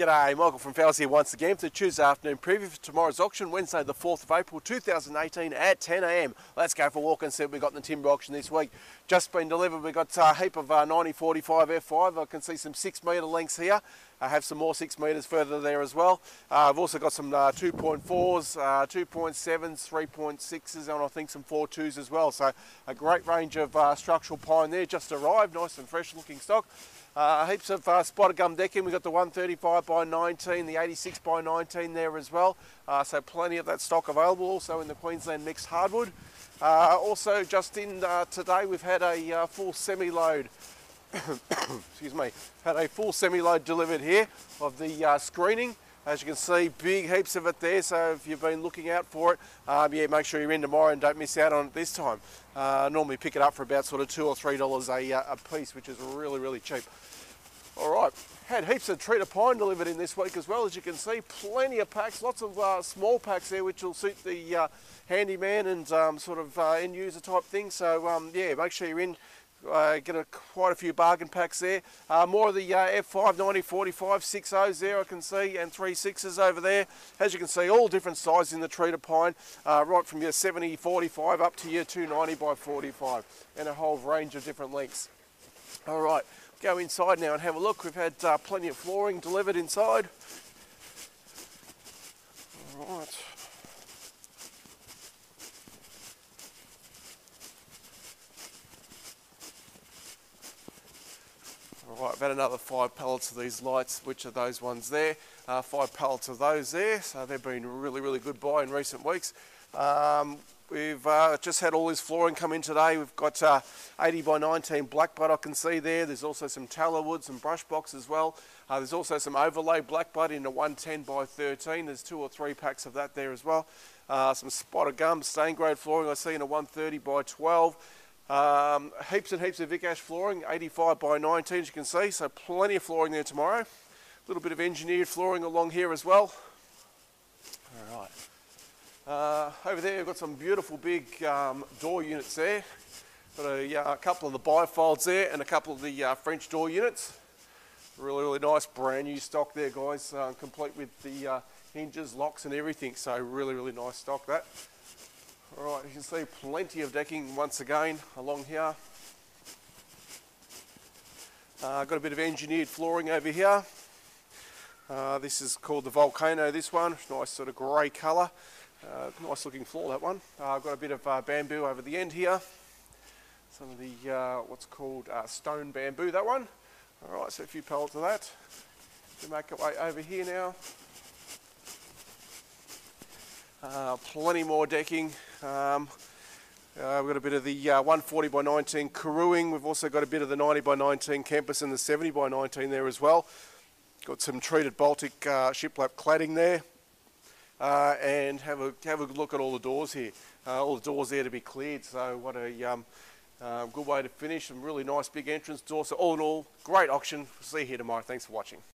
G'day, Michael from Fowles here once again for the Tuesday afternoon preview for tomorrow's auction, Wednesday the 4th of April 2018 at 10 a.m. Let's go for a walk and see what we've got in the timber auction this week. Just been delivered, we've got a heap of 9045 F5, I can see some 6 metre lengths here. I have some more 6 metres further there as well. I've also got some 2.4s, 2.7s, 3.6s and I think some 4.2s as well. So a great range of structural pine there, just arrived, nice and fresh looking stock. Heaps of spotted gum decking, we've got the 135 by 19, the 86 by 19 there as well, so plenty of that stock available, also in the Queensland mixed hardwood. Also just in today we've had a full semi-load, excuse me, had a full semi-load delivered here of the screening. As you can see, big heaps of it there, so if you've been looking out for it, yeah, make sure you're in tomorrow and don't miss out on it this time. Normally pick it up for about sort of $2 or $3 a piece, which is really cheap. All right, had heaps of treater pine delivered in this week as well, as you can see, plenty of packs, lots of small packs there, which will suit the handyman and sort of end user type thing. So yeah, make sure you're in. Get quite a few bargain packs there. More of the F5, 90, 45, 60s there I can see, and 3.6s over there. As you can see, all different sizes in the treater pine, right from your 70, 45 up to your 290 by 45, and a whole range of different lengths. All right, go inside now and have a look. We've had plenty of flooring delivered inside. All right. Right, I've had another 5 pallets of these lights, which are those ones there, 5 pallets of those there, so they've been really good buy in recent weeks. We've just had all this flooring come in today. We've got 80 by 19 Blackbutt I can see there. There's also some Tallowood, some brush box as well. There's also some overlay Blackbutt in a 110 by 13. There's 2 or 3 packs of that there as well. Some spotted gum, stain grade flooring I see in a 130 by 12. Heaps and heaps of Vic Ash flooring, 85 by 19 as you can see, so plenty of flooring there tomorrow. A little bit of engineered flooring along here as well. All right. Over there we've got some beautiful big door units there. Got a couple of the bifolds there and a couple of the French door units. Really nice brand new stock there guys, complete with the hinges, locks and everything, so really nice stock that. All right, you can see plenty of decking once again along here. Got a bit of engineered flooring over here. This is called the Volcano, this one. Nice sort of grey colour. Nice looking floor, that one. I've got a bit of bamboo over the end here. Some of the, what's called stone bamboo, that one. All right, so a few pallets of that. We'll make our way over here now. Plenty more decking. We've got a bit of the 140 by 19 Karooing. We've also got a bit of the 90 by 19 Campus and the 70 by 19 there as well. Got some treated Baltic shiplap cladding there. And have a look at all the doors here. All the doors there to be cleared. So what a good way to finish. Some really nice big entrance door. So all in all, great auction. We'll see you here tomorrow. Thanks for watching.